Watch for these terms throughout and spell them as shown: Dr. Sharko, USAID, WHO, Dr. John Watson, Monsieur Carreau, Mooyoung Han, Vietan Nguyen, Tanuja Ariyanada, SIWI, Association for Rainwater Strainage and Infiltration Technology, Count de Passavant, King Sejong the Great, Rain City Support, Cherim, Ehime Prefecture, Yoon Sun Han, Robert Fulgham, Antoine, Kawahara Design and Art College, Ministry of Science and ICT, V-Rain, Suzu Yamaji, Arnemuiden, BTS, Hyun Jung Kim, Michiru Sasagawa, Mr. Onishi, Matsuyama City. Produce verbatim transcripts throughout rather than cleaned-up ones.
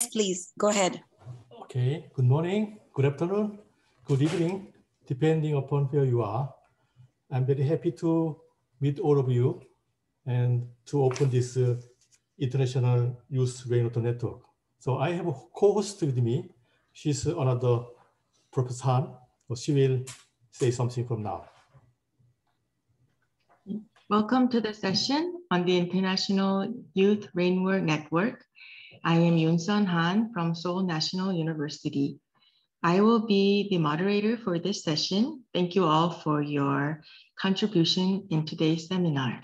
Please go ahead. Okay, good morning, good afternoon, good evening, depending upon where you are. I'm very happy to meet all of you and to open this uh, International Youth Rainwater Network. So I have a co-host with me. She's another Professor Han, so she will say something from now. Welcome to the session on the International Youth Rainwater Network. I am Yoon Sun Han from Seoul National University. I will be the moderator for this session. Thank you all for your contribution in today's seminar.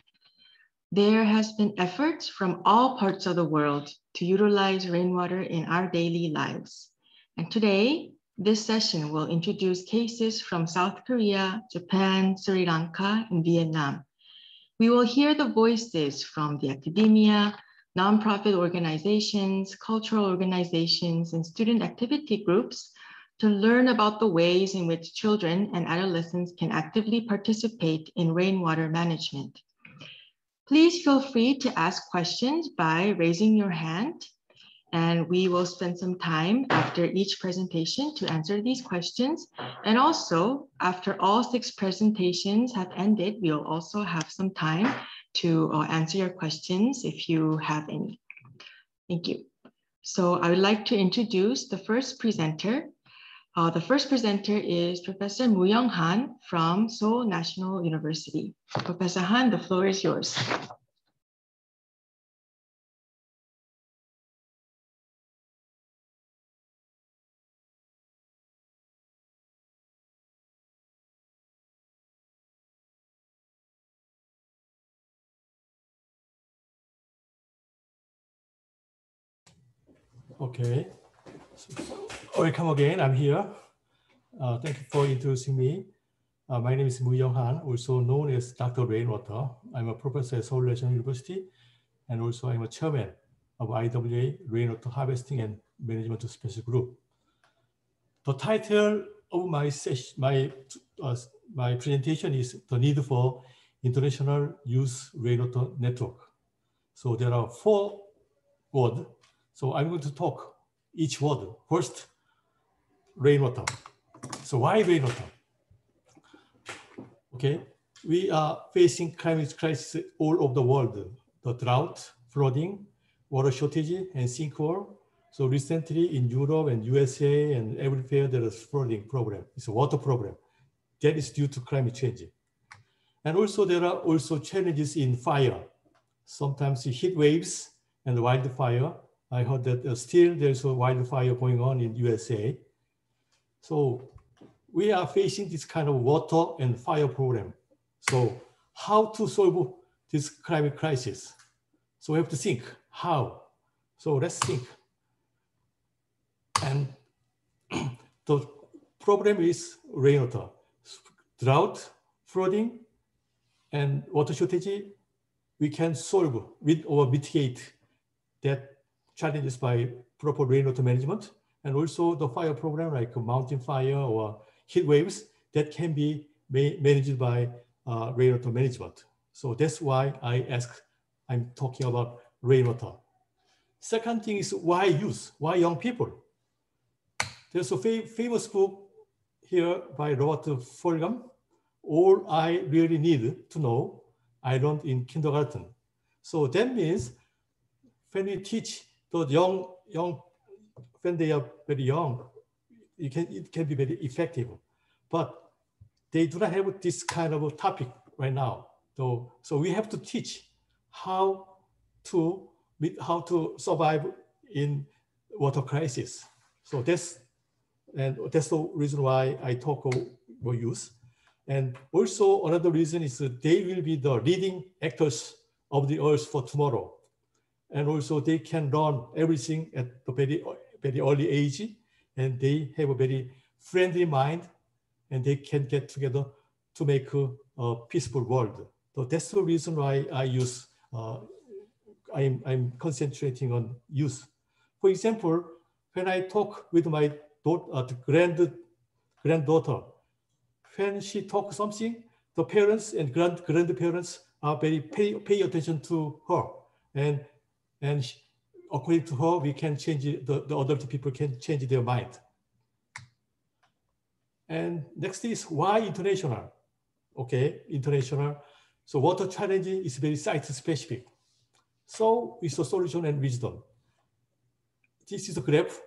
There has been efforts from all parts of the world to utilize rainwater in our daily lives. And today, this session will introduce cases from South Korea, Japan, Sri Lanka, and Vietnam. We will hear the voices from the academia, nonprofit organizations, cultural organizations, and student activity groups to learn about the ways in which children and adolescents can actively participate in rainwater management. Please feel free to ask questions by raising your hand, and we will spend some time after each presentation to answer these questions. And also, after all six presentations have ended, we'll also have some time to answer your questions if you have any. Thank you. So I would like to introduce the first presenter. Uh, the first presenter is Professor Mooyoung Han from Seoul National University. Professor Han, the floor is yours. Okay, so, welcome again, I'm here. Uh, thank you for introducing me. Uh, my name is Mooyoung Han, also known as Doctor Rainwater. I'm a professor at Seoul National University, and also I'm a chairman of I W A Rainwater Harvesting and Management Special Group. The title of my, session, my, uh, my presentation is The Need for International Youth Rainwater Network. So there are four words. So I'm going to talk each word. First, rainwater. So why rainwater? Okay, we are facing climate crisis all over the world. The drought, flooding, water shortage, and sinkhole. So recently in Europe and U S A and everywhere there is flooding problem. It's a water problem. That is due to climate change. And also there are also challenges in fire. Sometimes heat waves and wildfire. I heard that uh, still there's a wildfire going on in U S A. So we are facing this kind of water and fire problem. So how to solve this climate crisis? So we have to think how. So let's think. And the problem is rainwater, drought, flooding, and water shortage. We can solve with or mitigate that challenges by proper rainwater management, and also the fire problem like mountain fire or heat waves that can be ma managed by uh, rainwater management. So that's why I ask, I'm talking about rainwater. Second thing is why youth, why young people? There's a fa famous book here by Robert Fulgham, All I Really Need to Know, I Learned in Kindergarten. So that means when we teach So young, young, when they are very young, it can, it can be very effective. But they do not have this kind of a topic right now. So, so we have to teach how to, how to survive in water crisis. So that's, and that's the reason why I talk about youth. And also another reason is that they will be the leading actors of the earth for tomorrow. And also they can learn everything at a very, very early age, and they have a very friendly mind, and they can get together to make a, a peaceful world. So that's the reason why I use, uh, I'm, I'm concentrating on youth. For example, when I talk with my daughter, uh, grand, granddaughter, when she talks something, the parents and grand, grandparents are very pay, pay attention to her. And And according to her, we can change it, the, the adult people can change their mind. And next is why international? Okay, international. So water challenge is very site specific. So it's a solution and wisdom. This is a graph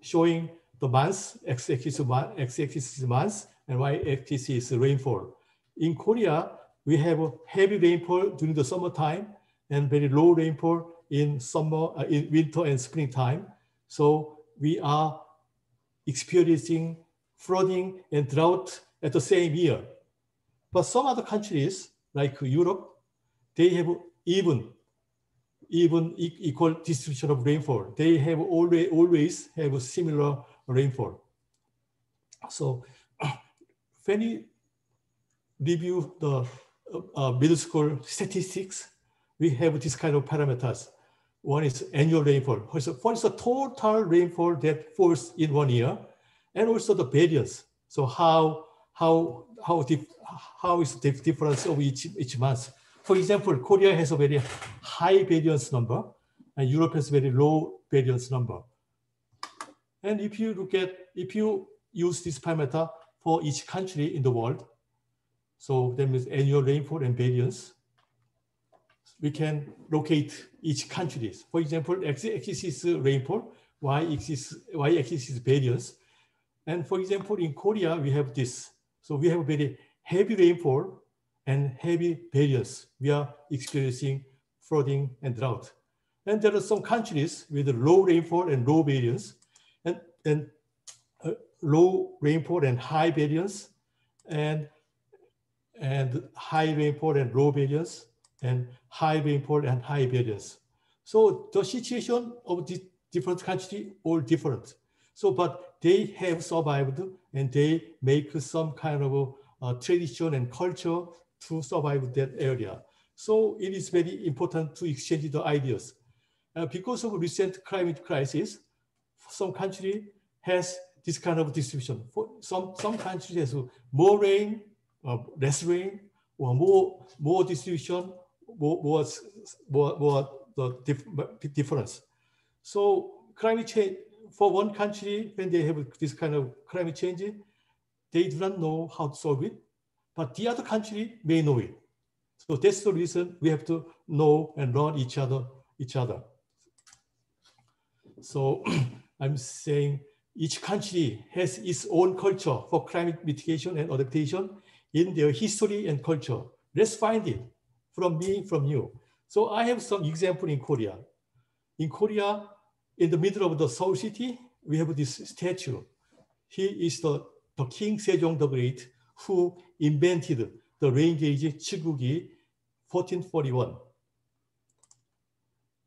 showing the months, x-axis is months, and y-axis is rainfall. In Korea, we have heavy rainfall during the summertime and very low rainfall in summer, uh, in winter and springtime. So we are experiencing flooding and drought at the same year. But some other countries, like Europe, they have even, even equal distribution of rainfall. They have always, always have a similar rainfall. So when you review the uh, middle school statistics, we have this kind of parameters. One is annual rainfall. What is the total rainfall that falls in one year? And also the variance. So how, how, how, dif how is the difference of each, each month? For example, Korea has a very high variance number and Europe has very low variance number. And if you look at, if you use this parameter for each country in the world, so that means annual rainfall and variance, we can locate each country. For example, x-axis is rainfall, y-axis is variance. And for example, in Korea, we have this. So we have very heavy rainfall and heavy variance. We are experiencing flooding and drought. And there are some countries with low rainfall and low variance, and, and uh, low rainfall and high variance, and, and high rainfall and low variance, and high rainfall and high variance. So the situation of the different country all different. So, but they have survived and they make some kind of uh, tradition and culture to survive that area. So it is very important to exchange the ideas. Uh, because of recent climate crisis, some country has this kind of distribution. For some, some countries has more rain, uh, less rain, or more, more distribution, more, more, more, more the dif difference. So climate change, for one country, when they have this kind of climate change, they do not know how to solve it, but the other country may know it. So that's the reason we have to know and learn each other. Each other. So I'm saying each country has its own culture for climate mitigation and adaptation in their history and culture. Let's find it from me, from you. So I have some example in Korea. In Korea, in the middle of the Seoul city, we have this statue. He is the, the King Sejong the Great who invented the rain gauge Chigugi fourteen forty-one.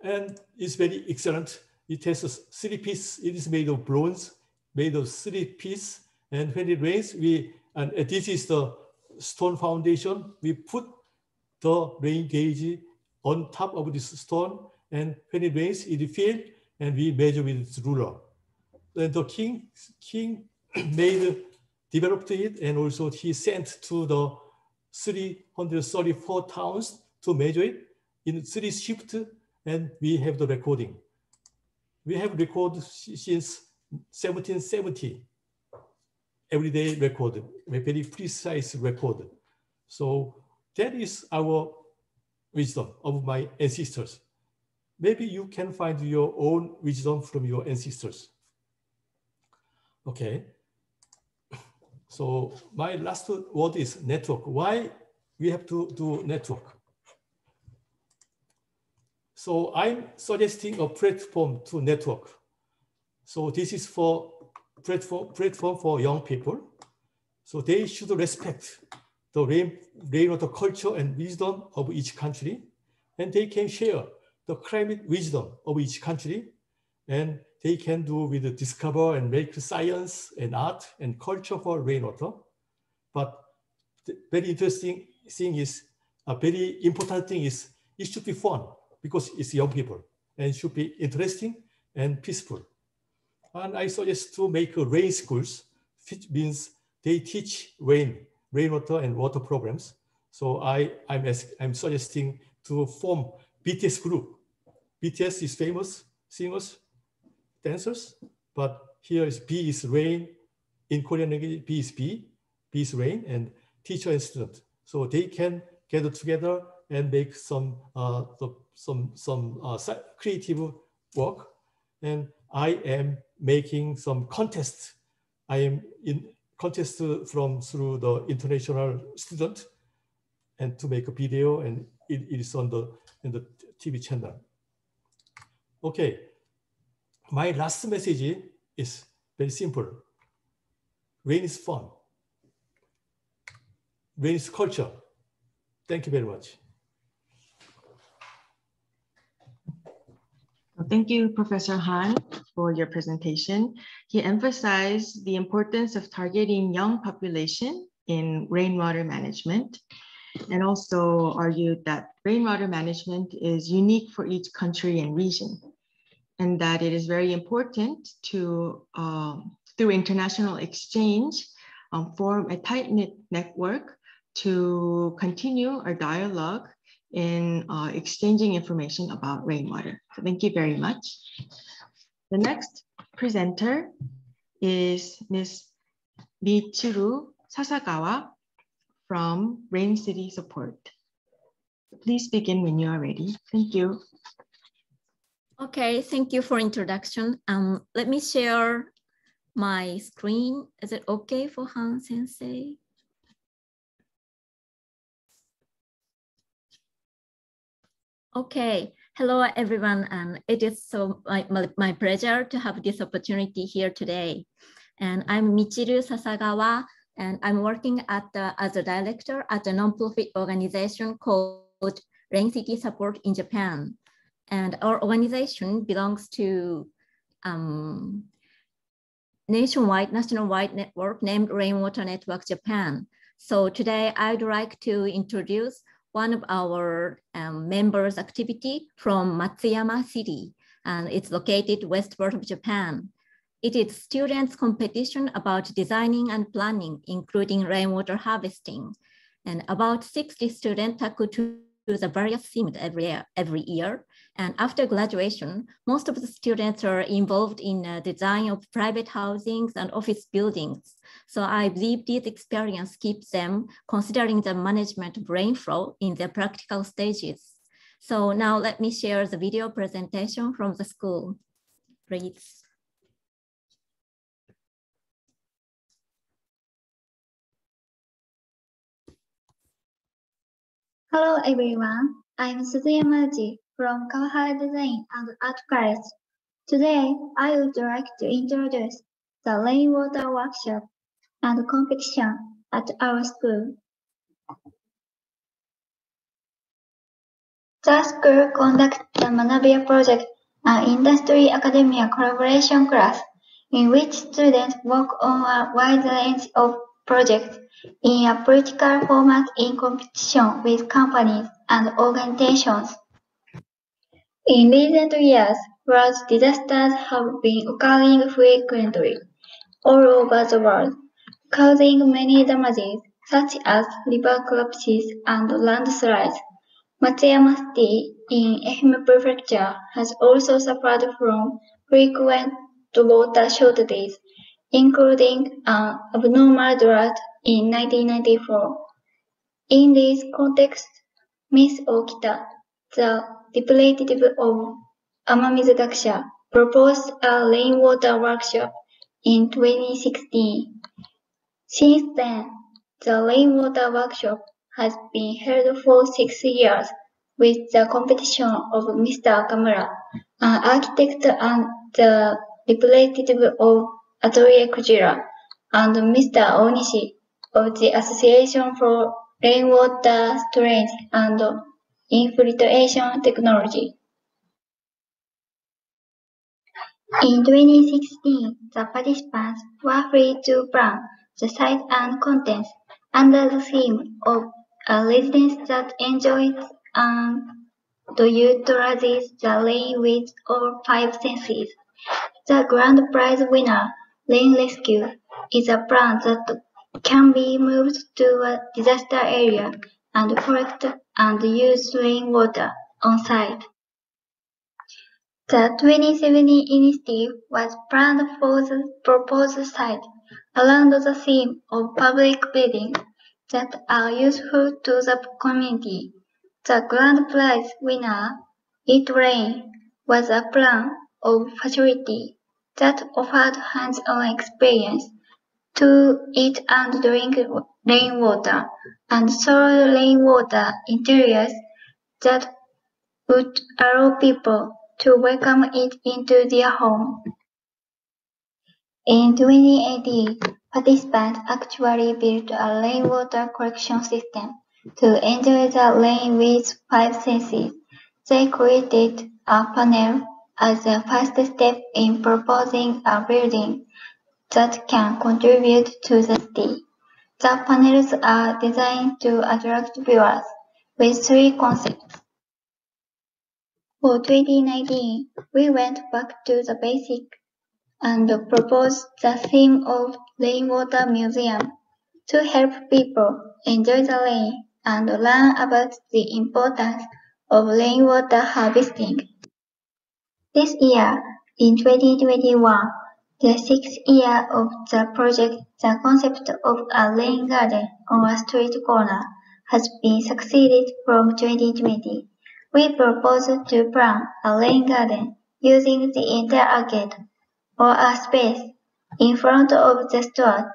And it's very excellent. It has a three piece, it is made of bronze, made of three piece. And when it rains, we, and this is the stone foundation, we put the rain gauge on top of this stone. And when it rains, it fills. And we measure with its ruler. Then the king, king made, developed it, and also he sent to the three hundred thirty-four towns to measure it in three shifts, and we have the recording. We have recorded since seventeen seventy, everyday record, a very precise record. So that is our wisdom of my ancestors. Maybe you can find your own wisdom from your ancestors. Okay. So my last word is network. Why we have to do network? So I'm suggesting a platform to network. So this is for platform, platform for young people. So they should respect the rain, rainwater culture and wisdom of each country, and they can share the climate wisdom of each country, and they can do with the discover and make science and art and culture for rainwater. But the very interesting thing is, a very important thing is, it should be fun because it's young people, and it should be interesting and peaceful. And I suggest to make rain schools, which means they teach rain, rainwater and water problems. So I, I'm, I'm suggesting to form B T S group. B T S is famous, seamless tensors, but here is B is rain. In Korean language, B is B, B is rain, and teacher and student. So they can gather together and make some uh, the, some some uh, creative work. And I am making some contests. I am in contest from through the international student, and to make a video, and it, it is on the in the T V channel. Okay, my last message is very simple. Rain is fun. Rain is culture. Thank you very much. Thank you, Professor Han, for your presentation. He emphasized the importance of targeting young population in rainwater management, and also argued that rainwater management is unique for each country and region, and that it is very important to um, through international exchange, um, form a tight-knit network to continue our dialogue in uh, exchanging information about rainwater. So thank you very much. The next presenter is Miz Michiru Sasagawa from Rain City Support. Please begin when you are ready. Thank you. Okay, thank you for introduction. Um, let me share my screen. Is it okay for Han Sensei? Okay, hello everyone, and um, it is so my, my, my pleasure to have this opportunity here today. And I'm Michiru Sasagawa, and I'm working at the, as a director at a nonprofit organization called Rain City Support in Japan. And our organization belongs to um, nationwide, nationwide network named Rainwater Network Japan. So today I'd like to introduce one of our um, members' activity from Matsuyama City, and it's located westward of Japan. It is students' competition about designing and planning, including rainwater harvesting. And about sixty students took to the various themes every year, every year. And after graduation, most of the students are involved in the design of private housings and office buildings. So I believe this experience keeps them considering the management of rainfall in their practical stages. So now let me share the video presentation from the school, please. Hello everyone, I'm Suzu Yamaji from Kawahara Design and Art College. Today, I would like to introduce the rainwater workshop and competition at our school. The school conducts the Manabia project, an industry-academia collaboration class in which students work on a wide range of projects in a practical format in competition with companies and organizations. In recent years, flood disasters have been occurring frequently all over the world, causing many damages such as river collapses and landslides. Matsuyama City in Ehime Prefecture has also suffered from frequent water shortages, including an abnormal drought in nineteen ninety-four. In this context, Miz Okita, the representative of Amamizu Gakusha, proposed a rainwater workshop in twenty sixteen. Since then, the rainwater workshop has been held for six years with the competition of Mister Akamura, an architect and the representative of Atelier Kujira, and Mister Onishi of the Association for Rainwater Strainage and Infiltration Technology. In twenty sixteen, the participants were free to plan the site and contents under the theme of a residence that enjoys and utilizes the rain with all five senses. The grand prize winner, Rain Rescue, is a plan that can be moved to a disaster area and collect and use rainwater on site. The twenty seventeen initiative was planned for the proposed site around the theme of public buildings that are useful to the community. The grand prize winner, It Rain, was a plan of facility that offered hands-on experience to eat and drink rainwater and soil rainwater interiors that would allow people to welcome it into their home. In twenty eighteen, participants actually built a rainwater collection system to enjoy the rain with five senses. They created a panel as the first step in proposing a building that can contribute to the city. The panels are designed to attract viewers with three concepts. For twenty nineteen, we went back to the basic and proposed the theme of Rainwater Museum to help people enjoy the rain and learn about the importance of rainwater harvesting. This year, in twenty twenty-one, the sixth year of the project, the concept of a rain garden on a street corner has been succeeded from twenty twenty. We propose to plan a rain garden using the interarcade or a space in front of the store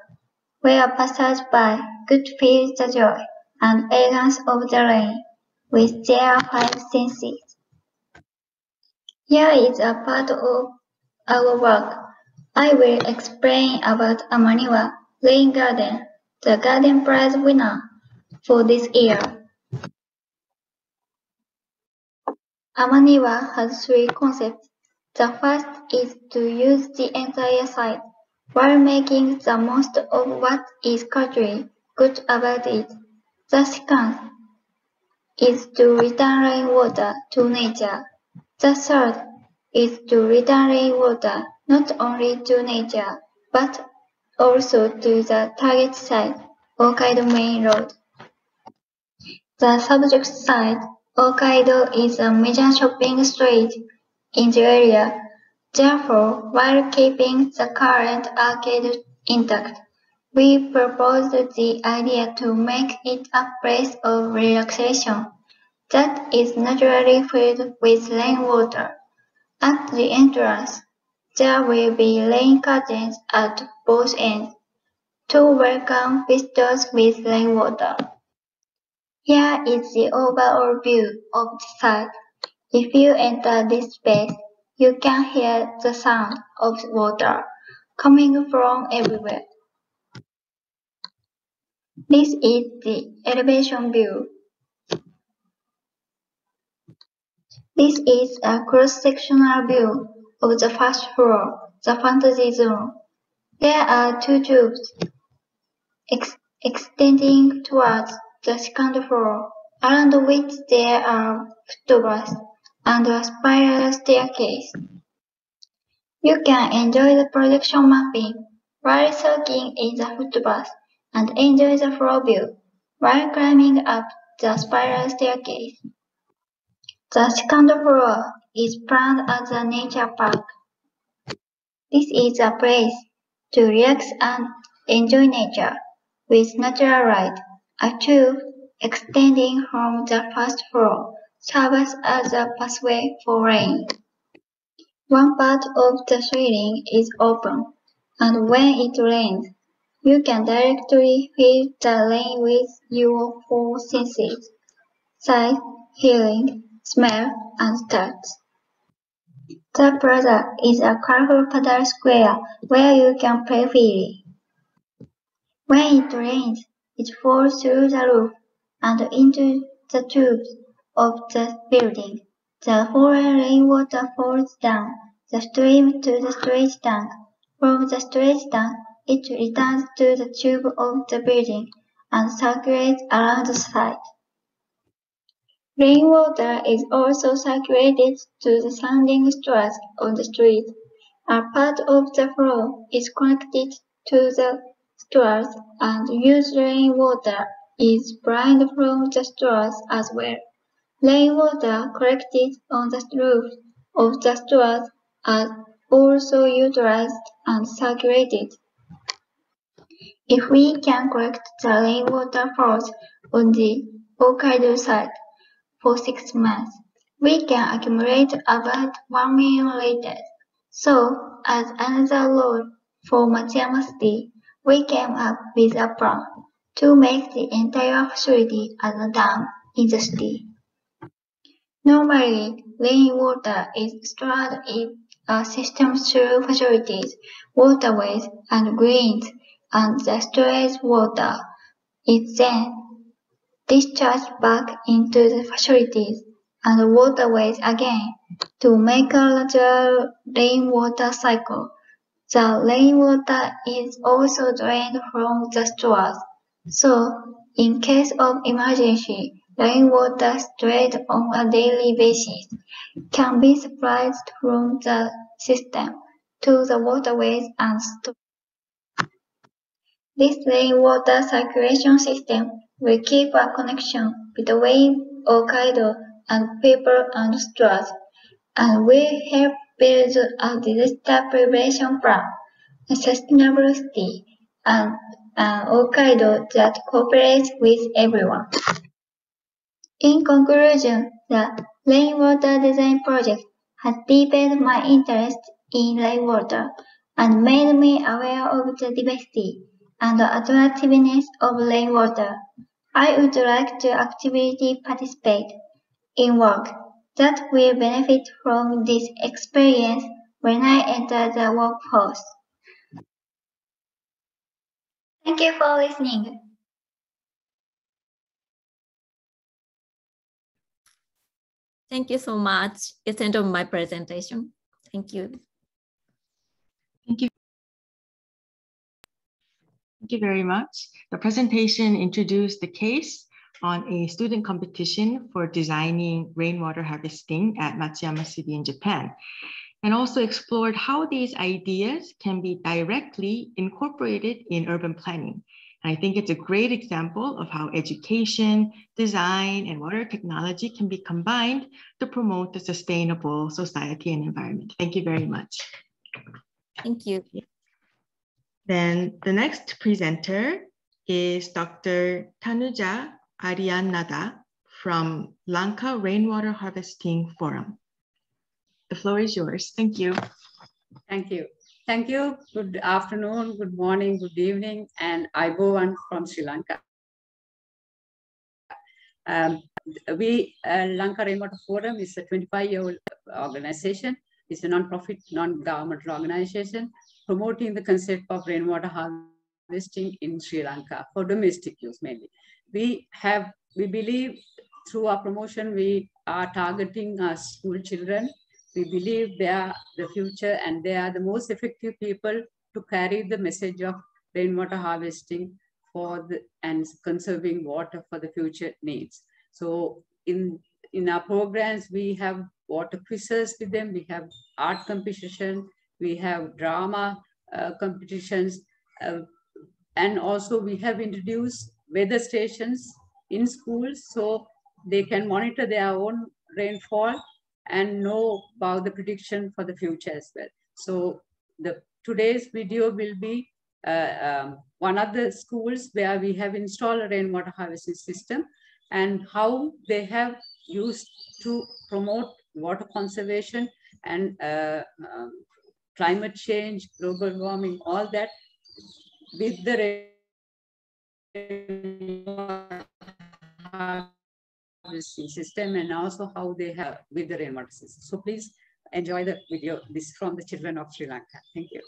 where passers by could feel the joy and elegance of the rain with their five senses. Here is a part of our work. I will explain about Amaniwa Rain Garden, the Garden Prize winner for this year. Amaniwa has three concepts. The first is to use the entire site while making the most of what is culturally good about it. The second is to return rainwater to nature. The third is to return rainwater not only to nature, but also to the target site, Hokkaido Main Road. The subject site, Hokkaido, is a major shopping street in the area. Therefore, while keeping the current arcade intact, we proposed the idea to make it a place of relaxation that is naturally filled with rainwater. At the entrance, there will be rain curtains at both ends to welcome visitors with rainwater. Here is the overall view of the site. If you enter this space, you can hear the sound of water coming from everywhere. This is the elevation view. This is a cross-sectional view of the first floor, the fantasy zone. There are two tubes ex extending towards the second floor, around which there are footpaths and a spiral staircase. You can enjoy the projection mapping while soaking in the footpath and enjoy the floor view while climbing up the spiral staircase. The second floor is planned as a nature park. This is a place to relax and enjoy nature with natural light. A tube extending from the first floor serves as a pathway for rain. One part of the ceiling is open, and when it rains, you can directly feel the rain with your four senses: sight, hearing, smell, and touch. The plaza is a colorful paddle square where you can play freely. When it rains, it falls through the roof and into the tubes of the building. The falling rainwater falls down the stream to the storage tank. From the storage tank, it returns to the tube of the building and circulates around the site. Rainwater is also circulated to the surrounding stores on the street. A part of the floor is connected to the stores, and used rainwater is drained from the stores as well. Rainwater collected on the roof of the stores are also utilized and circulated. If we can collect the rainwater flows on the Hokkaido site for six months, we can accumulate about one million liters. So, as another role for Matsuyama City, we came up with a plan to make the entire facility as a dam in the city. Normally, rainwater is stored in a system through facilities, waterways, and greens, and the storage water is then discharged back into the facilities and waterways again. To make a larger rainwater cycle, the rainwater is also drained from the stores. So, in case of emergency, rainwater stored on a daily basis can be supplied from the system to the waterways and stores. This rainwater circulation system will keep a connection between Hokkaido and people and stores, and will help build a disaster prevention plan, a sustainable city, and an Hokkaido that cooperates with everyone. In conclusion, the rainwater design project has deepened my interest in rainwater and made me aware of the diversity and the attractiveness of rainwater. I would like to actively participate in work that will benefit from this experience when I enter the workforce. Thank you for listening. Thank you so much. It's the end of my presentation. Thank you. Thank you. Thank you very much. The presentation introduced the case on a student competition for designing rainwater harvesting at Matsuyama City in Japan, and also explored how these ideas can be directly incorporated in urban planning. And I think it's a great example of how education, design, and water technology can be combined to promote a sustainable society and environment. Thank you very much. Thank you. Then the next presenter is Doctor Tanuja Ariyanada from Lanka Rainwater Harvesting Forum. The floor is yours. Thank you. Thank you. Thank you. Good afternoon, good morning, good evening, and Aibowan from Sri Lanka. Um, we, uh, Lanka Rainwater Forum is a twenty-five-year-old organization. It's a non-profit, non-governmental organization promoting the concept of rainwater harvesting in Sri Lanka for domestic use mainly. We have, we believe through our promotion, we are targeting our school children. We believe they are the future and they are the most effective people to carry the message of rainwater harvesting for the, and conserving water for the future needs. So in, in our programs, we have water quizzes with them. We have art competition. We have drama uh, competitions. Uh, and also we have introduced weather stations in schools so they can monitor their own rainfall and know about the prediction for the future as well. So the today's video will be uh, um, one of the schools where we have installed a rainwater harvesting system and how they have used to promote water conservation and uh, um, climate change, global warming, all that with the rain system, and also how they have with the rainwater system. So please enjoy the video. This is from the children of Sri Lanka. Thank you.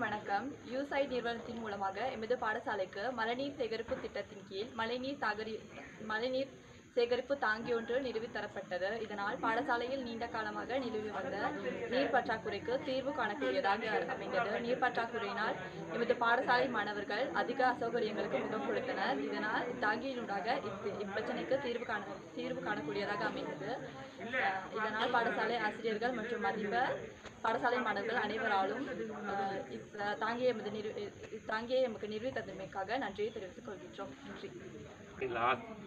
அனைவருக்கும் வணக்கம். யூசைட் நிறுவனத்தின் மூலமாக எமது பாடசாலைக்கு மழைநீர் சேகரிப்பு திட்டத்தின் கீழ் மழைநீர் சாகரி மழைநீர் சேகரிப்பு தாங்கி ஒன்று நிறுவித்தரப்பட்டது. இதனால் பாடசாலையில் நீண்ட காலமாக நிலவி வந்த நீர் பற்றாக்குறைக்கு தீர்வு காணக்கூடியதாக அமைந்தது. நீர் பற்றாக்குறையினால் எமது பாடசாலை மாணவர்கள் அதிக அசௌகரியங்களுக்கு முகம் கொடுத்தனர். இதனால் தாங்கியினூடாக இப்பிரச்சனைக்கு தீர்வு காண தீர்வு காணக்கூடியதாக அமைந்தது. இதனால் பாடசாலை ஆசிரியர்கள் மற்றும் அதிக பாடசாலை மாணவர்கள் அனைவராலும் தாங்கிய எமது நிறு தாங்கியை எமக்கு நிறுவித்ததமைக்காக நன்றியை தெரிவித்துக் கொள்கின்றோம். நன்றி.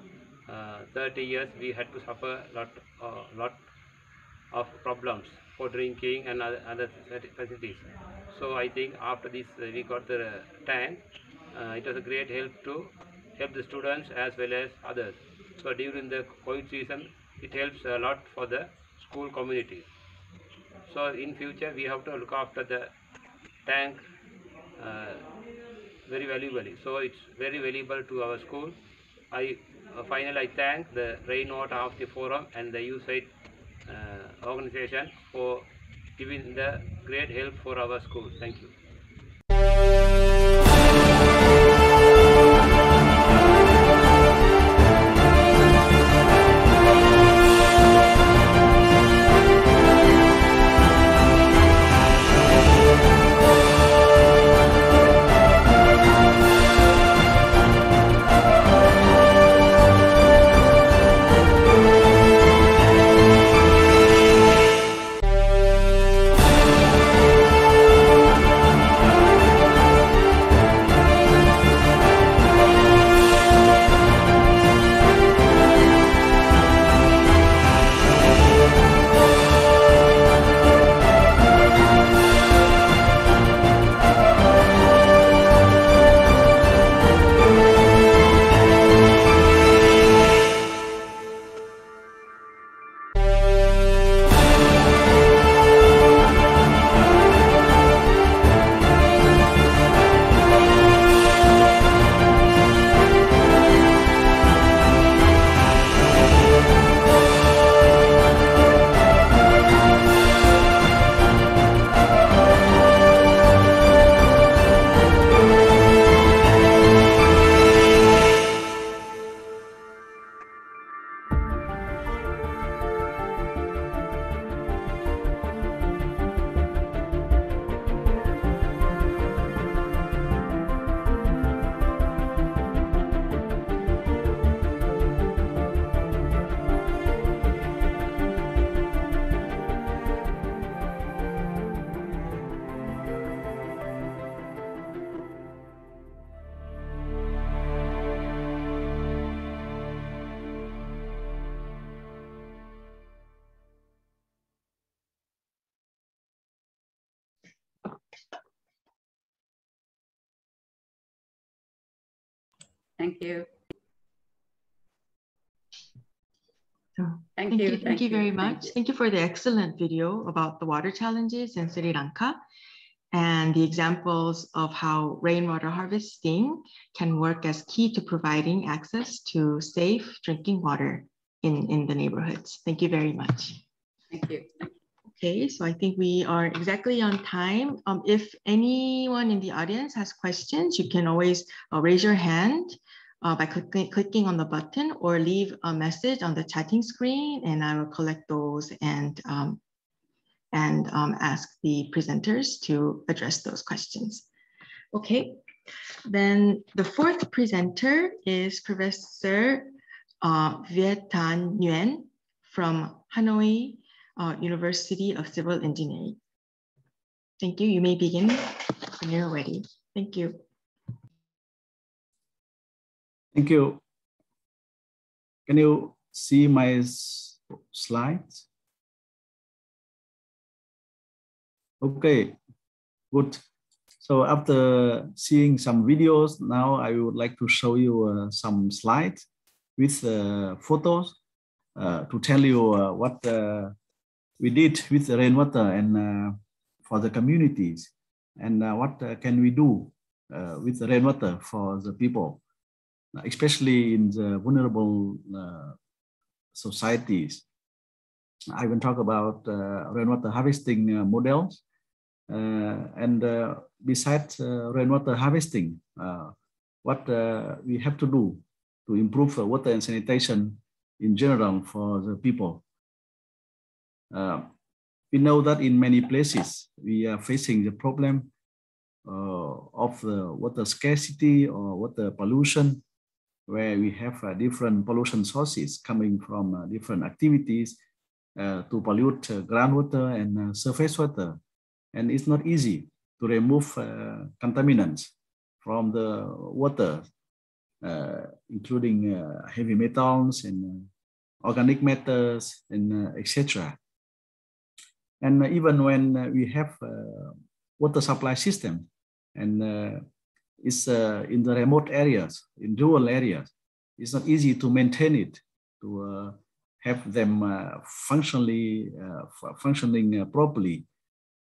Uh, thirty years we had to suffer lot uh, lot of problems for drinking and other, other facilities. So I think after this uh, we got the uh, tank. Uh, it was a great help to help the students as well as others. So during the COVID season it helps a lot for the school community. So in future we have to look after the tank uh, very valuably. So it's very valuable to our school. I uh, finally I thank the Rainwater Harvesting Forum and the U S A I D uh, organization for giving the great help for our school. Thank you. Thank you. So, thank, thank you. you. Thank, thank you very you. much. Thank you for the excellent video about the water challenges in Sri Lanka and the examples of how rainwater harvesting can work as key to providing access to safe drinking water in, in the neighborhoods. Thank you very much. Thank you. Okay, so I think we are exactly on time. Um, if anyone in the audience has questions, you can always uh, raise your hand uh, by clicking, clicking on the button or leave a message on the chatting screen, and I will collect those and, um, and um, ask the presenters to address those questions. Okay, then the fourth presenter is Professor uh, Vietan Nguyen from Hanoi Uh, University of Civil Engineering. Thank you. You may begin when you're ready. Thank you. Thank you. Can you see my slides? Okay, good. So after seeing some videos, now I would like to show you uh, some slides with uh, photos uh, to tell you uh, what uh, we did with the rainwater and uh, for the communities, and uh, what uh, can we do uh, with the rainwater for the people, especially in the vulnerable uh, societies. I will talk about uh, rainwater harvesting uh, models Uh, and uh, besides uh, rainwater harvesting, uh, what uh, we have to do to improve uh, water and sanitation in general for the people. Uh, we know that in many places, we are facing the problem uh, of the water scarcity or water pollution, where we have uh, different pollution sources coming from uh, different activities uh, to pollute uh, groundwater and uh, surface water. And it's not easy to remove uh, contaminants from the water, uh, including uh, heavy metals and uh, organic matters, and uh, et cetera. And even when we have uh, water supply system, and uh, it's uh, in the remote areas, in rural areas, it's not easy to maintain it, to uh, have them uh, functionally uh, functioning uh, properly.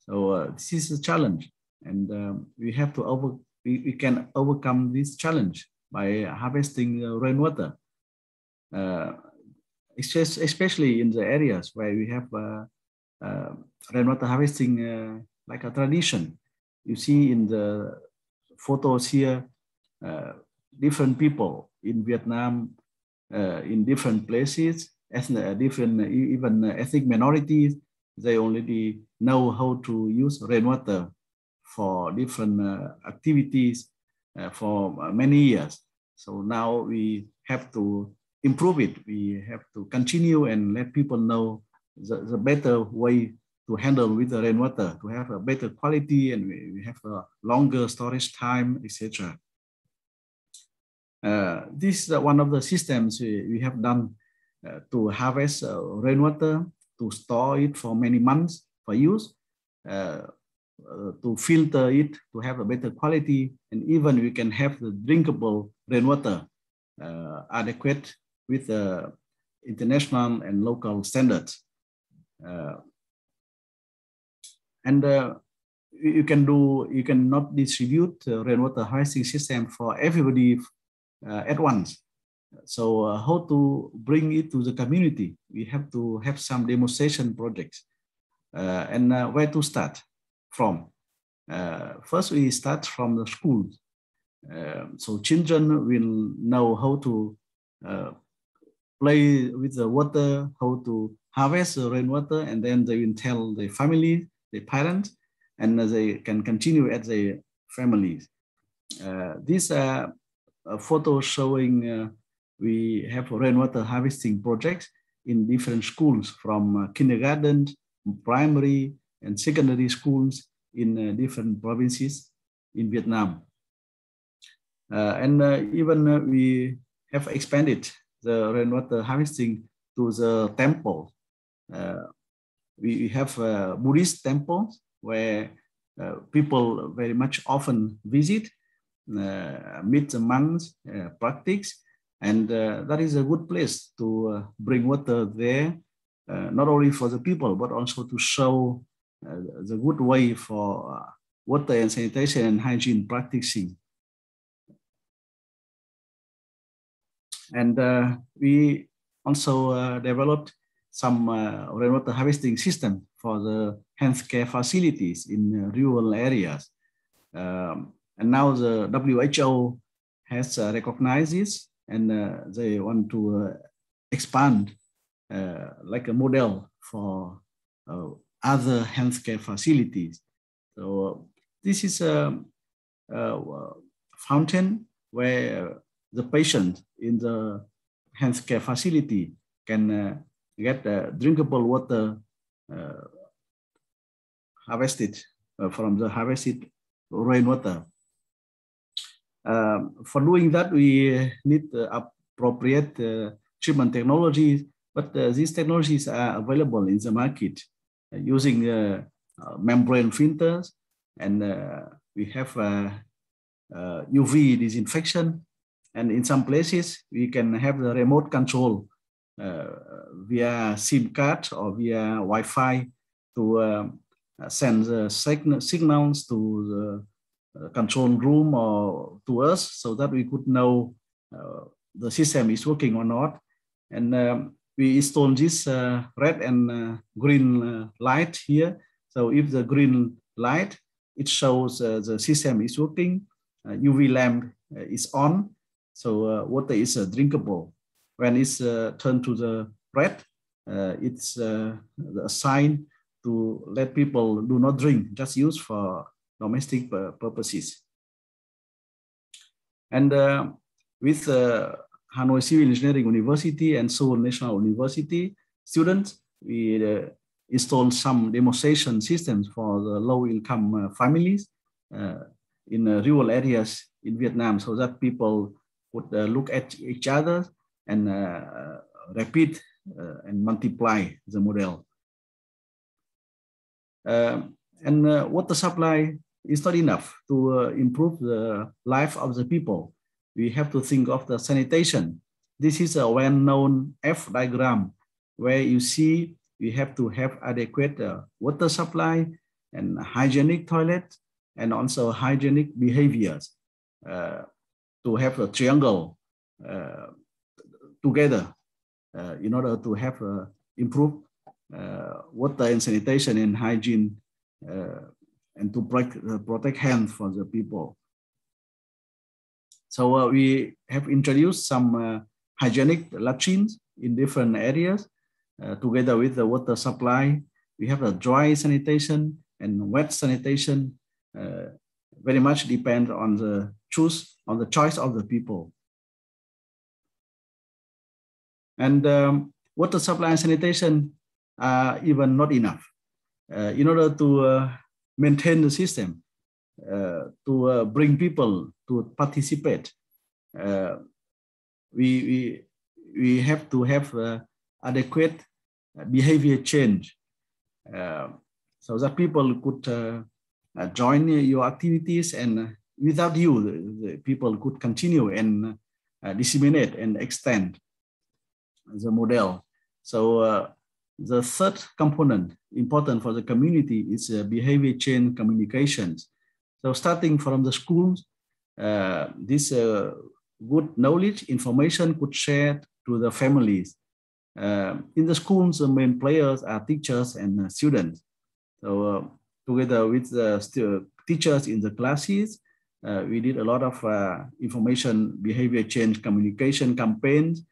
So uh, this is a challenge, and um, we have to over we, we can overcome this challenge by harvesting uh, rainwater, uh, especially in the areas where we have uh, uh, rainwater harvesting uh, like a tradition. You see in the photos here, uh, different people in Vietnam, uh, in different places, ethnic, different even ethnic minorities. They already know how to use rainwater for different uh, activities uh, for many years. So now we have to improve it. We have to continue and let people know the, the better way to handle with the rainwater, to have a better quality, and we, we have a longer storage time, et cetera. Uh, this is one of the systems we, we have done uh, to harvest uh, rainwater, to store it for many months for use, uh, uh, to filter it, to have a better quality, and even we can have the drinkable rainwater uh, adequate with uh, international and local standards. Uh, and uh, you can do, you cannot distribute uh, rainwater harvesting system for everybody uh, at once. So uh, how to bring it to the community? We have to have some demonstration projects. Uh, and uh, where to start from? Uh, first, we start from the schools. Uh, so children will know how to uh, play with the water, how to harvest the rainwater, and then they will tell their family, their parents, and they can continue at their families. Uh, these are photos showing uh, we have rainwater harvesting projects in different schools, from uh, kindergarten, primary, and secondary schools in uh, different provinces in Vietnam. Uh, and uh, even uh, we have expanded the rainwater harvesting to the temple. Uh, we have uh, Buddhist temples where uh, people very much often visit, uh, meet the monks, uh, practice, and uh, that is a good place to uh, bring water there, uh, not only for the people, but also to show uh, the good way for uh, water and sanitation and hygiene practicing. And uh, we also uh, developed some uh, rainwater harvesting system for the healthcare facilities in uh, rural areas. Um, and now the W H O has uh, recognized this, and uh, they want to uh, expand uh, like a model for uh, other healthcare facilities. So uh, this is a, a fountain where the patient in the healthcare facility can uh, get uh, drinkable water uh, harvested uh, from the harvested rainwater. Um, for doing that, we need uh, appropriate uh, treatment technologies, but uh, these technologies are available in the market uh, using uh, uh, membrane filters, and uh, we have uh, uh, U V disinfection, and in some places we can have the remote control uh, via SIM card or via Wi-Fi to uh, send the sign signals to the control room or to us, so that we could know uh, the system is working or not. And um, we install this uh, red and uh, green uh, light here. So if the green light. It shows uh, the system is working. Uh, U V lamp uh, is on. So uh, water is uh, drinkable. When it's uh, turned to the red, uh, it's uh, a sign to let people do not drink, just use for domestic uh, purposes. And uh, with uh, Hanoi Civil Engineering University and Seoul National University students, we uh, installed some demonstration systems for the low-income uh, families uh, in uh, rural areas in Vietnam, so that people would uh, look at each other and uh, repeat uh, and multiply the model. Uh, and uh, water supply is not enough to uh, improve the life of the people. We have to think of the sanitation. This is a well-known F diagram where you see we have to have adequate uh, water supply and hygienic toilet and also hygienic behaviors uh, to have a triangle uh, together uh, in order to have uh, improved uh, water and sanitation and hygiene uh, and to protect hands for the people. So uh, we have introduced some uh, hygienic latrines in different areas. Uh, together with the water supply, we have a dry sanitation and wet sanitation. Uh, very much depends on the choose on the choice of the people. And um, water supply and sanitation are even not enough. Uh, in order to uh, maintain the system, uh, to uh, bring people to participate, uh, we we we have to have uh, adequate behavior change, uh, so that people could uh, uh, join your activities, and without you, the, the people could continue and uh, disseminate and extend the model. So uh, the third component important for the community is uh, behavior change communications. So starting from the schools, uh, this uh, good knowledge, information could share to the families. Uh, in the schools, the main players are teachers and uh, students. So uh, together with the teachers in the classes, uh, we did a lot of uh, information, behavior change, communication campaigns,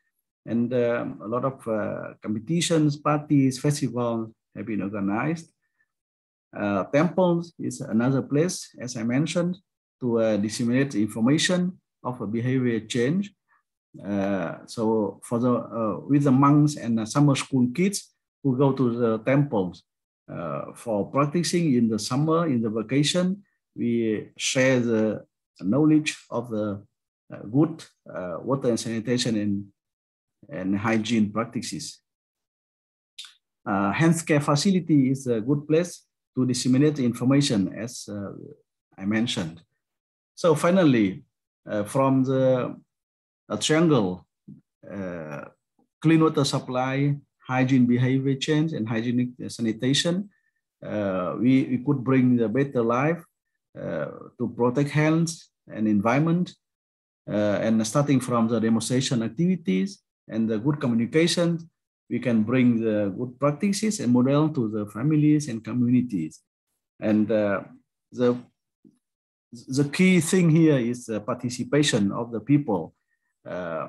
and um, a lot of uh, competitions, parties, festivals have been organized. Uh, temples is another place, as I mentioned, to uh, disseminate information of a behavior change. Uh, so for the uh, with the monks and the summer school kids who go to the temples uh, for practicing in the summer, in the vacation, we share the knowledge of the uh, good uh, water and sanitation and, and hygiene practices. Uh, healthcare facility is a good place to disseminate information, as uh, I mentioned. So finally, uh, from the a triangle, uh, clean water supply, hygiene behavior change, and hygienic sanitation, uh, we, we could bring the better life uh, to protect health and environment, uh, and starting from the demonstration activities and the good communication, we can bring the good practices and model to the families and communities. And uh, the, the key thing here is the participation of the people. Uh,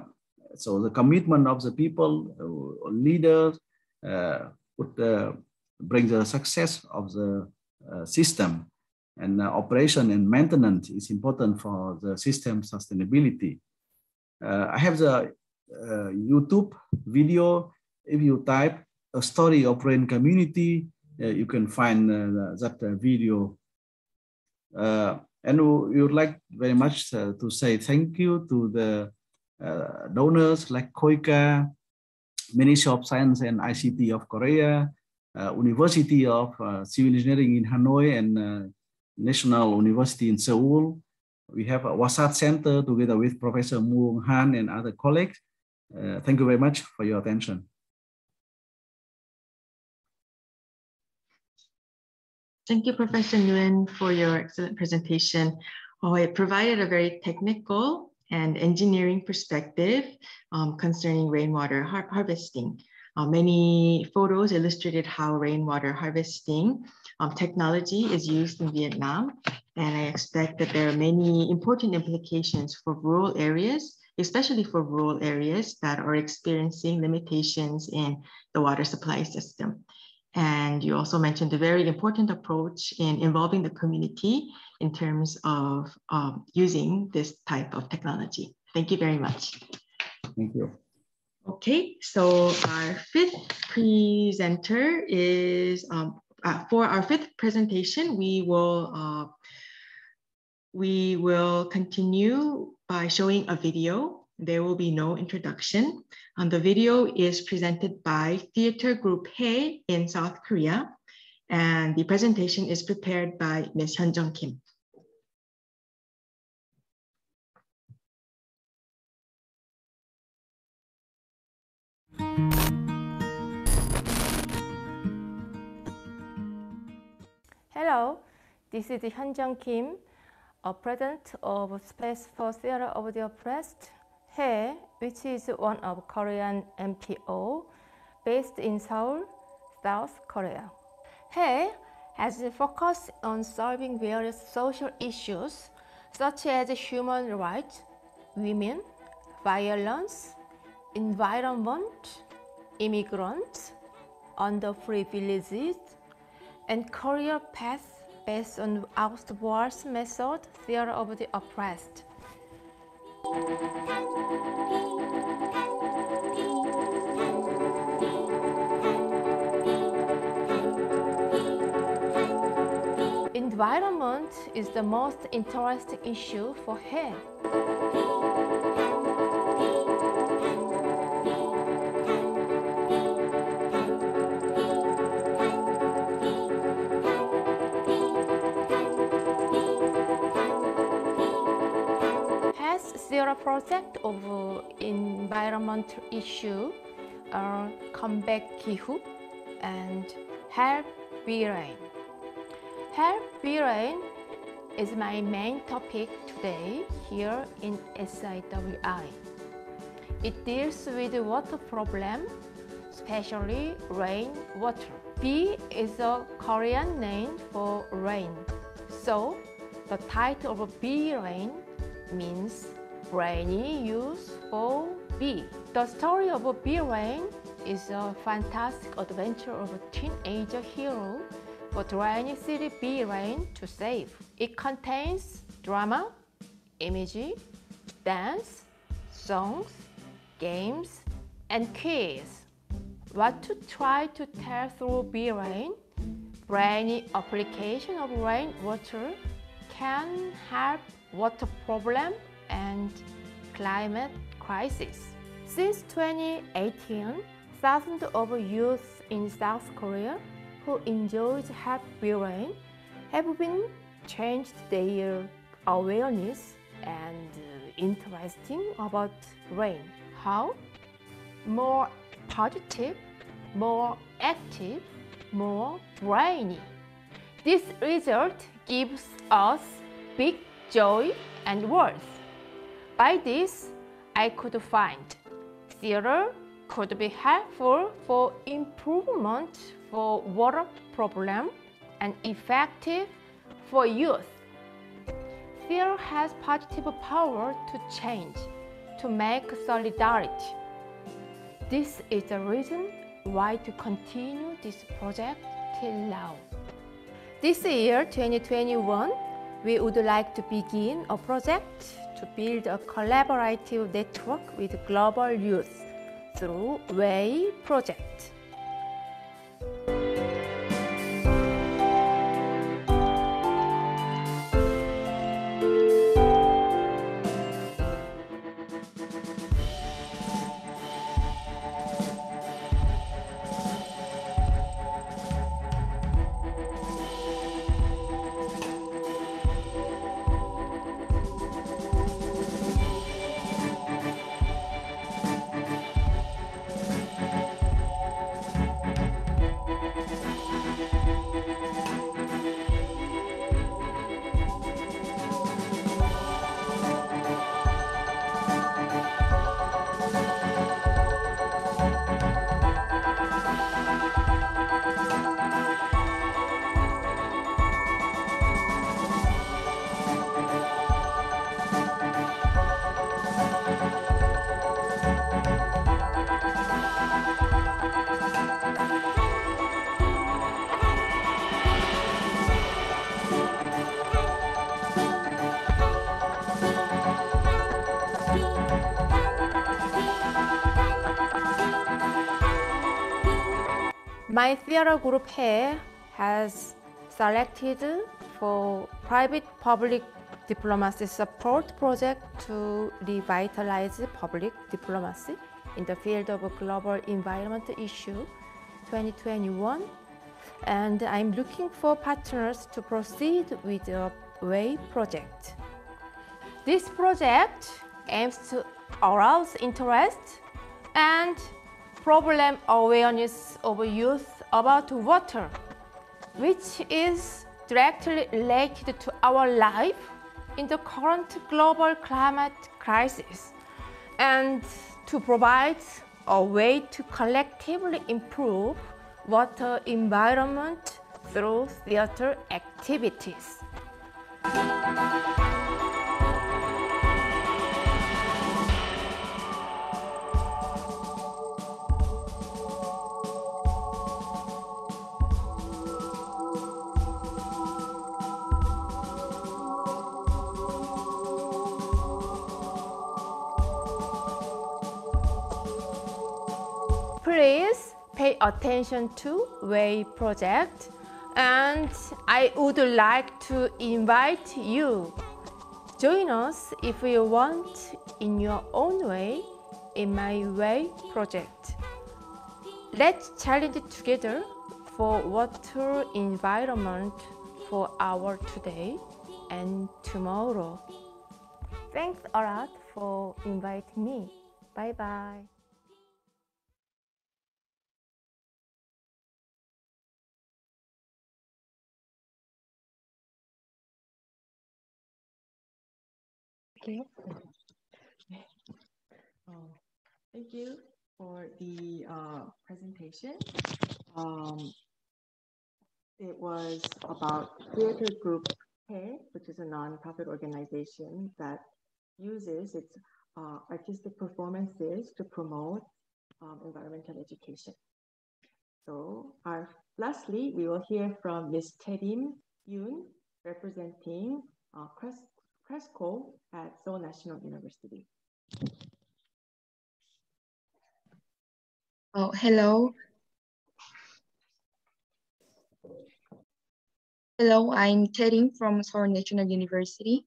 so the commitment of the people, uh, leaders, uh, would uh, bring the success of the uh, system, and uh, operation and maintenance is important for the system sustainability. Uh, I have the uh, YouTube video. If you type a story of rain community, uh, you can find uh, that uh, video. Uh, and we would like very much uh, to say thank you to the Uh, donors like COIKA, Ministry of Science and I C T of Korea, uh, University of uh, Civil Engineering in Hanoi, and uh, National University in Seoul. We have a Wasat Center together with Professor Mooyoung Han and other colleagues. Uh, thank you very much for your attention. Thank you, Professor Nguyen, for your excellent presentation. Oh, it provided a very technical and engineering perspective um, concerning rainwater har harvesting. Uh, many photos illustrated how rainwater harvesting um, technology is used in Vietnam, and I expect that there are many important implications for rural areas, especially for rural areas that are experiencing limitations in the water supply system. And you also mentioned a very important approach in involving the community in terms of um, using this type of technology. Thank you very much. Thank you. Okay, so our fifth presenter is, um, uh, for our fifth presentation, we will, uh, we will continue by showing a video. There will be no introduction. Um, the video is presented by Theater Group Hae in South Korea, and the presentation is prepared by Miz Hyun Jung Kim. Hello, this is Hyun Jung Kim, a president of Space for Theater of the Oppressed, Hae, which is one of Korean M P O based in Seoul, South Korea. Hae has focused on solving various social issues such as human rights, women, violence, environment, immigrants, underprivileged, and career paths based on outwards method theory of the oppressed. Environment is the most interesting issue for Hae. Their project of environmental issue are Comeback Kihu and Help V-Rain. Help V-Rain is my main topic today here in S I W I. It deals with water problem, especially rain water. V is a Korean name for rain, so the title of V-Rain means rainy use for V. The story of V-Rain is a fantastic adventure of a teenager hero for the rainy city V-Rain to save. It contains drama, imagery, dance, songs, games, and quiz. What to try to tell through V-Rain, rainy application of rainwater can help water problem and climate crisis. Since twenty eighteen, thousands of youth in South Korea who enjoyed Help V-Rain have been changed their awareness and interesting about rain. How? More positive, more active, more rainy. This result gives us big joy and worth. By this, I could find theater could be helpful for improvement for water problem and effective for youth. Theater has positive power to change, to make solidarity. This is the reason why to continue this project till now. This year, twenty twenty-one, we would like to begin a project to build a collaborative network with global youth through W A Y project. My theater group here has selected for private-public diplomacy support project to revitalize public diplomacy in the field of global environment issue twenty twenty-one. And I'm looking for partners to proceed with the W A Y project. This project aims to arouse interest and problem awareness of youth about water, which is directly related to our life in the current global climate crisis, and to provide a way to collectively improve water environment through theater activities. Please pay attention to W A Y project, and I would like to invite you. Join us if you want in your own way in my W A Y project. Let's challenge together for water environment for our today and tomorrow. Thanks a lot for inviting me. Bye-bye. Okay. Oh, thank you for the uh, presentation. Um, it was about Theater Group K, which is a nonprofit organization that uses its uh, artistic performances to promote um, environmental education. So, our, lastly, we will hear from Miz Taedam Yoon, representing uh, Crest. Crest Co at Seoul National University. Oh, hello. Hello, I'm Taedam from Seoul National University.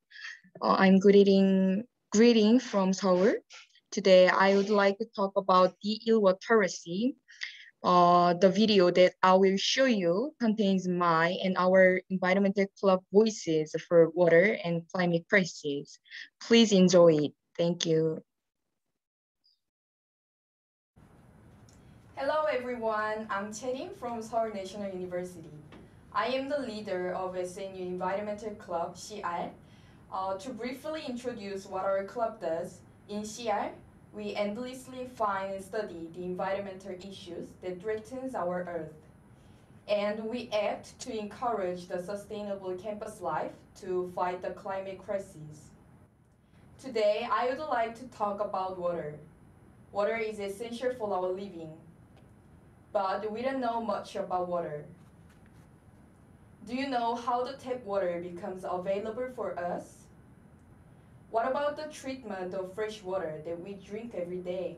Uh, I'm greeting, greeting from Seoul. Today, I would like to talk about de-illiteracy. Uh, the video that I will show you contains my and our environmental club voices for water and climate crisis. Please enjoy it. Thank you. Hello everyone, I'm Taedam from Seoul National University. I am the leader of S N U Environmental Club, C R. Uh, to briefly introduce what our club does, in C R, we endlessly find and study the environmental issues that threatens our Earth. And we act to encourage the sustainable campus life to fight the climate crisis. Today, I would like to talk about water. Water is essential for our living, but we don't know much about water. Do you know how the tap water becomes available for us? What about the treatment of fresh water that we drink every day?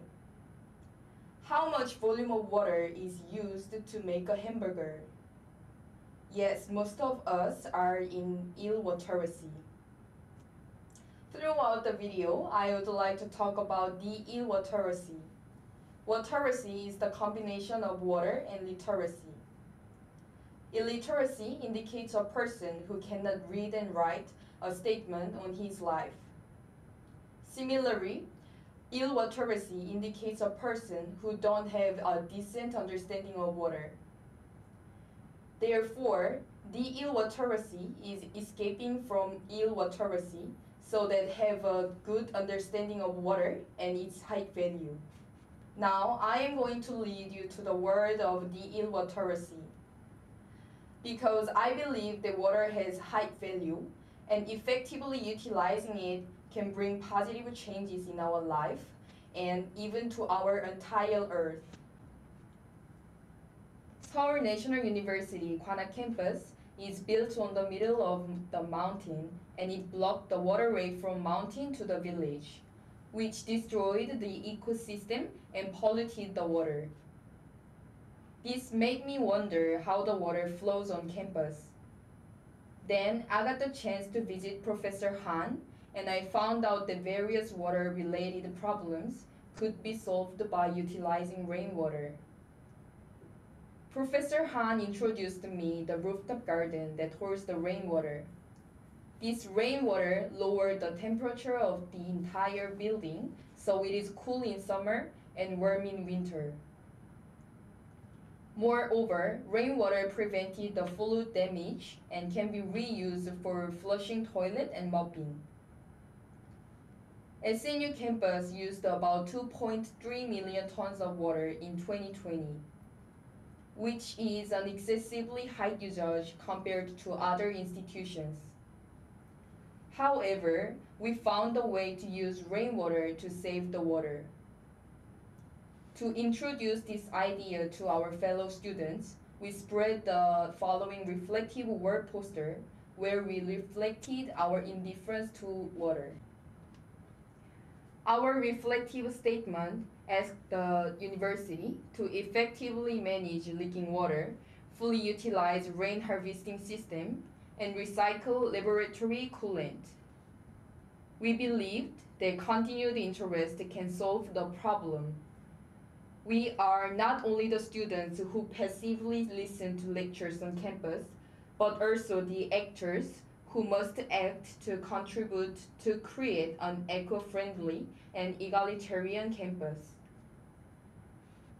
How much volume of water is used to make a hamburger? Yes, most of us are in illiteracy. Throughout the video, I would like to talk about de-illiteracy. Literacy is the combination of water and literacy. Illiteracy indicates a person who cannot read and write a statement on his life. Similarly, illiteracy indicates a person who don't have a decent understanding of water. Therefore, the illiteracy is escaping from illiteracy so that have a good understanding of water and its high value. Now, I am going to lead you to the world of the illiteracy, because I believe that water has high value, and effectively utilizing it can bring positive changes in our life and even to our entire Earth. Seoul National University Gwanak campus is built on the middle of the mountain, and it blocked the waterway from mountain to the village, which destroyed the ecosystem and polluted the water. This made me wonder how the water flows on campus. Then I got the chance to visit Professor Han, and I found out that various water-related problems could be solved by utilizing rainwater. Professor Han introduced me the rooftop garden that holds the rainwater. This rainwater lowered the temperature of the entire building, so it is cool in summer and warm in winter. Moreover, rainwater prevented the flood damage and can be reused for flushing toilet and mopping. S N U campus used about two point three million tons of water in twenty twenty, which is an excessively high usage compared to other institutions. However, we found a way to use rainwater to save the water. To introduce this idea to our fellow students, we spread the following reflective word poster where we reflected our indifference to water. Our reflective statement asked the university to effectively manage leaking water, fully utilize rain harvesting system, and recycle laboratory coolant. We believed that continued interest can solve the problem. We are not only the students who passively listen to lectures on campus, but also the actors who must act to contribute to create an eco-friendly and egalitarian campus.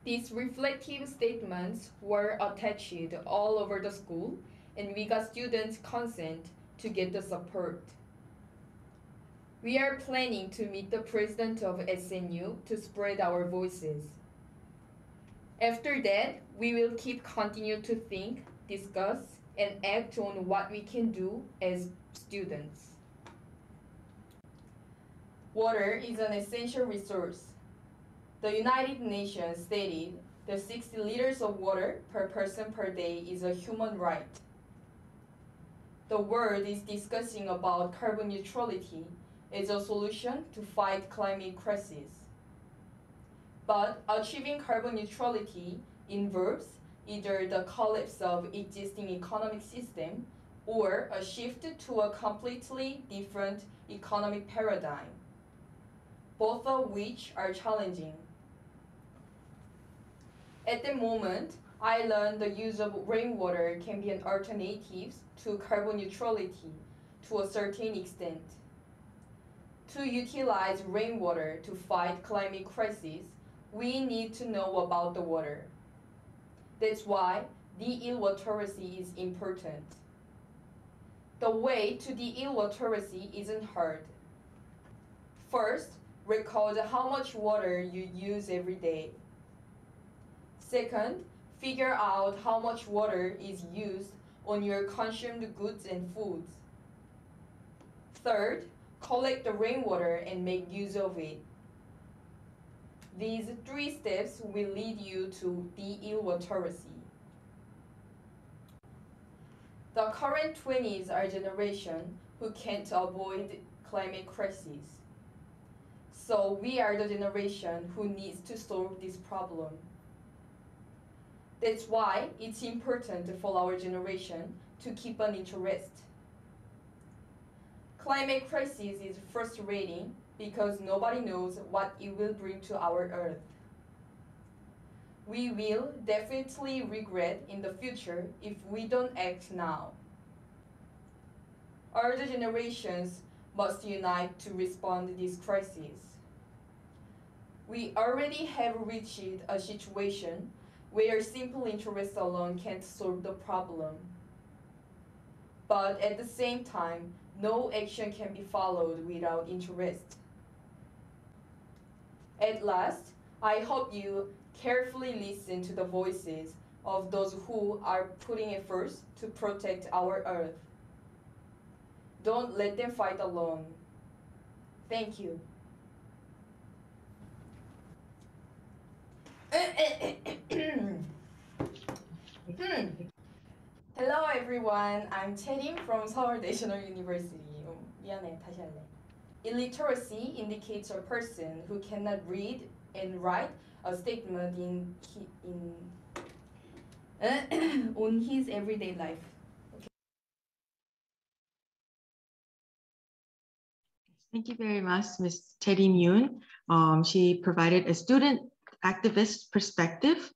These reflective statements were attached all over the school, and we got students' consent to get the support. We are planning to meet the president of S N U to spread our voices. After that, we will keep continue to think, discuss, and act on what we can do as students. Water is an essential resource. The United Nations stated that sixty liters of water per person per day is a human right. The world is discussing about carbon neutrality as a solution to fight climate crisis. But achieving carbon neutrality involves either the collapse of existing economic system or a shift to a completely different economic paradigm, both of which are challenging. At the moment, I learned the use of rainwater can be an alternative to carbon neutrality to a certain extent. To utilize rainwater to fight climate crisis, we need to know about the water. That's why the literacy is important. The way to the literacy isn't hard. First, record how much water you use every day. Second, figure out how much water is used on your consumed goods and foods. Third, collect the rainwater and make use of it. These three steps will lead you to de-literacy. The current twenties are a generation who can't avoid climate crisis. So we are the generation who needs to solve this problem. That's why it's important for our generation to keep an interest. Climate crisis is frustrating because nobody knows what it will bring to our Earth. We will definitely regret in the future if we don't act now. Older generations must unite to respond to this crisis. We already have reached a situation where simple interest alone can't solve the problem. But at the same time, no action can be followed without interest. At last, I hope you carefully listen to the voices of those who are putting efforts to protect our Earth. Don't let them fight alone. Thank you. Hello everyone, I'm Cherim from Seoul National University. 미안해, 다시 할래. Illiteracy indicates a person who cannot read and write a statement in, in on his everyday life. Okay. Thank you very much, Miz Taedam Yoon. Um, she provided a student activist perspective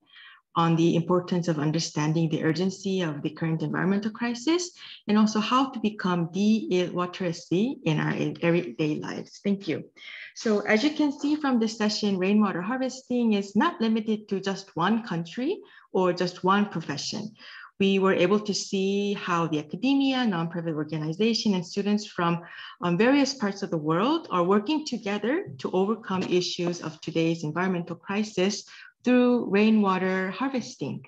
on the importance of understanding the urgency of the current environmental crisis, and also how to become de-literacy in our everyday lives. Thank you. So as you can see from this session, rainwater harvesting is not limited to just one country or just one profession. We were able to see how the academia, non-profit organization, and students from um, various parts of the world are working together to overcome issues of today's environmental crisis through rainwater harvesting.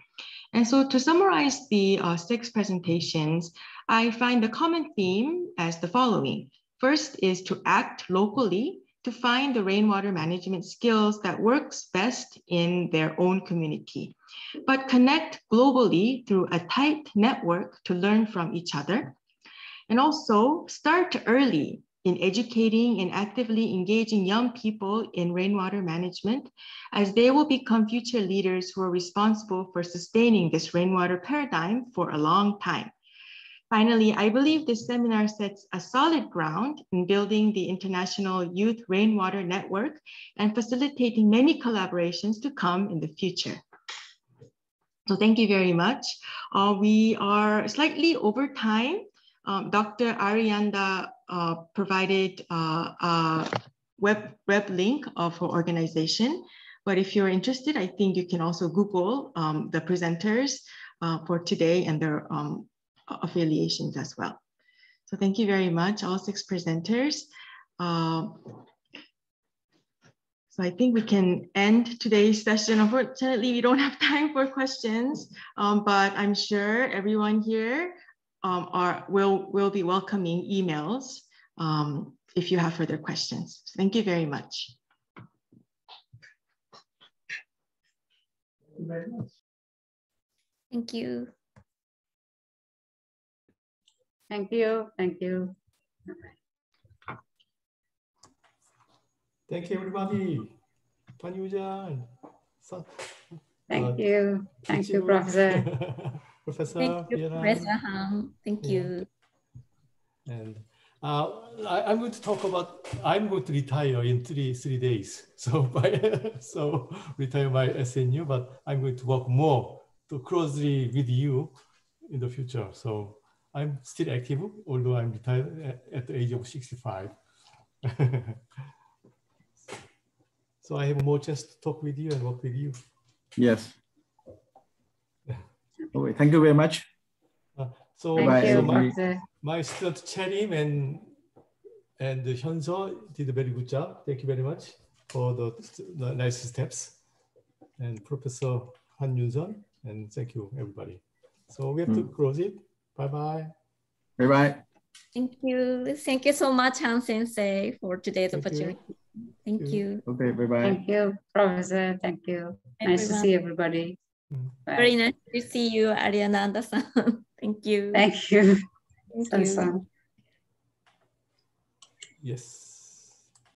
And so to summarize the uh, six presentations, I find the common theme as the following. First is to act locally to find the rainwater management skills that works best in their own community, but connect globally through a tight network to learn from each other. And also start early in educating and actively engaging young people in rainwater management, as they will become future leaders who are responsible for sustaining this rainwater paradigm for a long time. Finally, I believe this seminar sets a solid ground in building the International Youth Rainwater Network and facilitating many collaborations to come in the future. So thank you very much. Uh, we are slightly over time. Um, Doctor Ariyanada uh, provided uh, a web, web link of her organization. But if you're interested, I think you can also Google um, the presenters uh, for today and their um, affiliations as well. So thank you very much, all six presenters. Uh, so I think we can end today's session. Unfortunately, we don't have time for questions, um, but I'm sure everyone here um, are, will, will be welcoming emails um, if you have further questions. So thank you very much. Thank you very much. Thank you. Thank you. Thank you. Thank you, everybody. Tanuja. Thank uh, you. Thank you, Professor. Professor. Thank you, Professor Han. Thank you. Yeah. And uh, I, I'm going to talk about. I'm going to retire in three three days. So by, so retire my S N U, but I'm going to work more to closely with you in the future. So. I'm still active, although I'm retired at the age of sixty-five. So I have more chance to talk with you and work with you. Yes. Okay, thank you very much. Uh, so Bye. so Bye. my, my student Cherim and and Hyunso did a very good job. Thank you very much for the, the nice steps. And Professor Han Yoon-sun, and thank you everybody. So we have mm. to close it. Bye-bye. Bye-bye. Thank you. Thank you so much, Han Sensei, for today's Thank opportunity. You. Thank you. Okay, bye-bye. Thank you, Professor. Thank you. Everyone. Nice to see everybody. Bye. Very nice to see you, Ariyanada-san. Thank you. Thank you. Thank you. Yes.